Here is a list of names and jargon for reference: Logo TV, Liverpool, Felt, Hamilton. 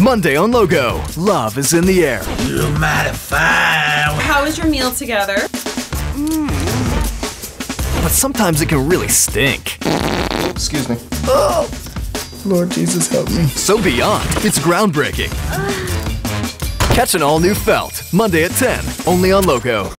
Monday on Logo, love is in the air. You mighty fine. How is your meal together? But sometimes it can really stink. Excuse me. Oh, Lord Jesus, help me. So Beyond, it's groundbreaking. Catch an all-new Felt, Monday at 10, only on Logo.